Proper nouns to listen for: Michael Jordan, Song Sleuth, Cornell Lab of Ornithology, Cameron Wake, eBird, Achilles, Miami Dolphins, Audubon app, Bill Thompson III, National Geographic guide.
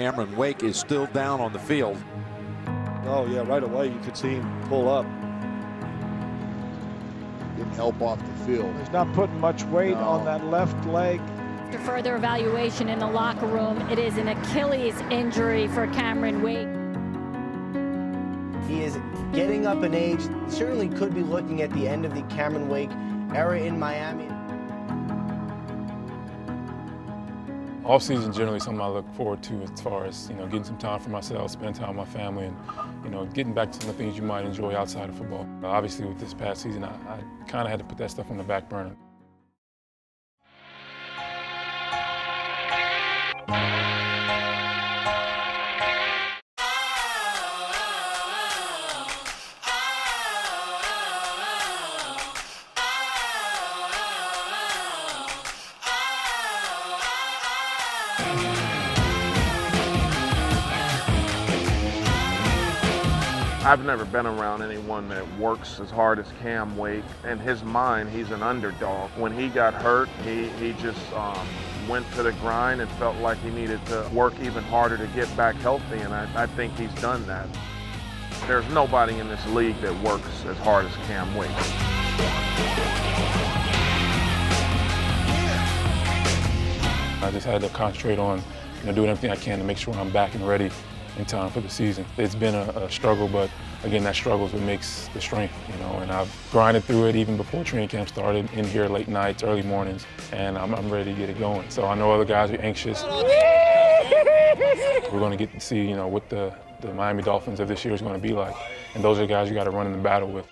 Cameron Wake is still down on the field. Oh, yeah, right away you could see him pull up. Didn't help off the field. He's not putting much weight on that left leg. After further evaluation in the locker room, it is an Achilles injury for Cameron Wake. He is getting up in age, certainly could be looking at the end of the Cameron Wake era in Miami. Off-season generally something I look forward to as far as, getting some time for myself, spending time with my family, and, getting back to some of the things you might enjoy outside of football. Obviously, with this past season, I kind of had to put that stuff on the back burner. I've never been around anyone that works as hard as Cam Wake. In his mind, he's an underdog. When he got hurt, he just went to the grind and felt like he needed to work even harder to get back healthy, and I think he's done that. There's nobody in this league that works as hard as Cam Wake. I just had to concentrate on doing everything I can to make sure I'm back and ready in time for the season. It's been a struggle, but again, that struggle is what makes the strength, and I've grinded through it even before training camp started, in here late nights, early mornings, and I'm ready to get it going. So I know other guys are anxious. We're going to get to see, what the Miami Dolphins of this year is going to be like, and those are the guys you got to run in the battle with.